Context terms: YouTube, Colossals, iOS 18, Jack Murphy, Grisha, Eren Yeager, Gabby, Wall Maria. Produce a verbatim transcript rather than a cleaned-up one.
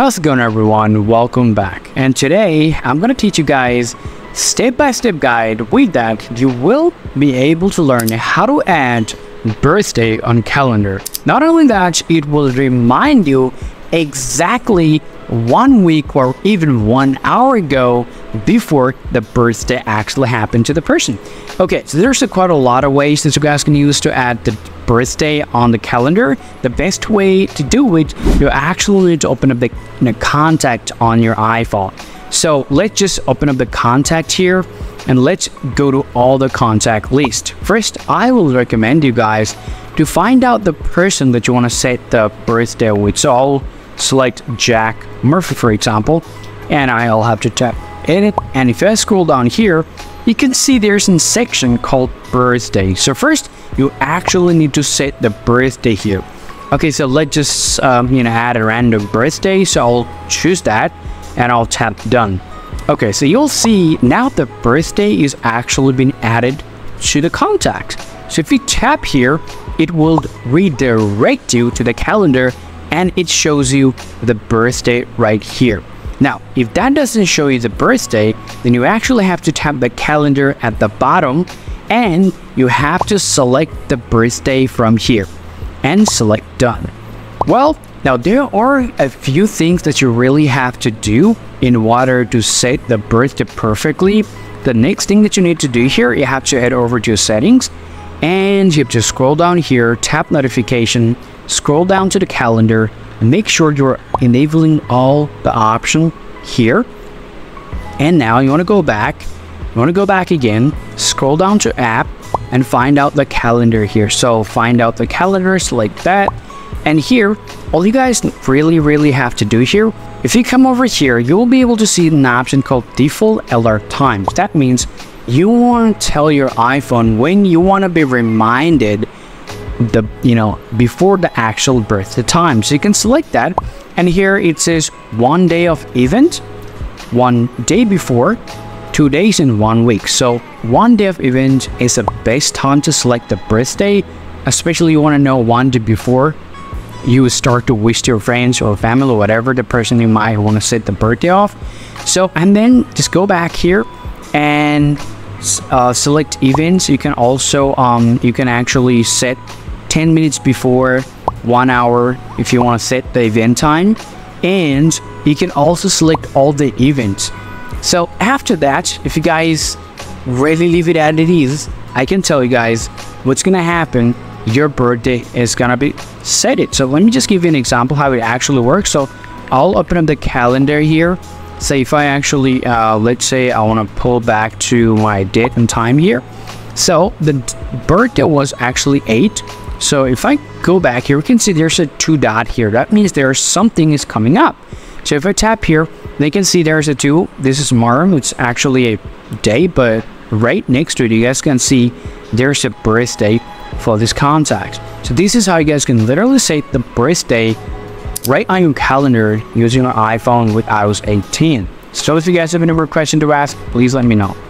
How's it going, everyone? Welcome back. And today I'm gonna teach you guys step-by-step guide with that you will be able to learn how to add birthday on calendar. Not only that, it will remind you exactly one week or even one hour ago before the birthday actually happened to the person. Okay, so there's a quite a lot of ways that you guys can use to add the birthday on the calendar. The best way to do it, you actually need to open up the you know, contact on your iPhone. So let's just open up the contact here and let's go to all the contact list. First, I will recommend you guys to find out the person that you want to set the birthday with. So I'll select Jack Murphy, for example, and I'll have to tap edit. And if I scroll down here, you can see there's a section called birthday. So first, you actually need to set the birthday here. Okay, so let's just um, you know add a random birthday. So I'll choose that and I'll tap done. Okay, so you'll see now the birthday is actually been added to the contact. So if you tap here, it will redirect you to the calendar and it shows you the birthday right here. Now, if that doesn't show you the birthday, then you actually have to tap the calendar at the bottom and you have to select the birthday from here and select done. Well, now there are a few things that you really have to do in order to set the birthday perfectly. The next thing that you need to do here, you have to head over to your settings and you have to scroll down here, tap notification, scroll down to the calendar, and make sure you're enabling all the options here. And now you want to go back, you want to go back again, scroll down to app and find out the calendar here. So find out the calendar, select that. And here, all you guys really, really have to do here, if you come over here, you'll be able to see an option called default alert times. That means you want to tell your iPhone when you want to be reminded the you know before the actual birthday time. So you can select that, and here it says one day of event, one day before, two days in one week. So one day of event is the best time to select the birthday, especially you want to know one day before you start to wish to your friends or family or whatever the person you might want to set the birthday off. So and then just go back here and uh, select events. You can also um, you can actually set ten minutes before, one hour if you want to set the event time, and you can also select all the events. So after that, if you guys really leave it as it is, I can tell you guys what's gonna happen. Your birthday is gonna be set it. So let me just give you an example how it actually works. So I'll open up the calendar here. So if I actually, uh, let's say I want to pull back to my date and time here. So the birthday was actually eight. So if I go back here, we can see there's a two dot here. That means there's something is coming up. So if I tap here, they can see there's a two. This is tomorrow. It's actually a day, but right next to it, you guys can see there's a birthday for this contact. So this is how you guys can literally set the birthday right on your calendar using your iPhone with iOS eighteen. So if you guys have any more questions to ask, please let me know.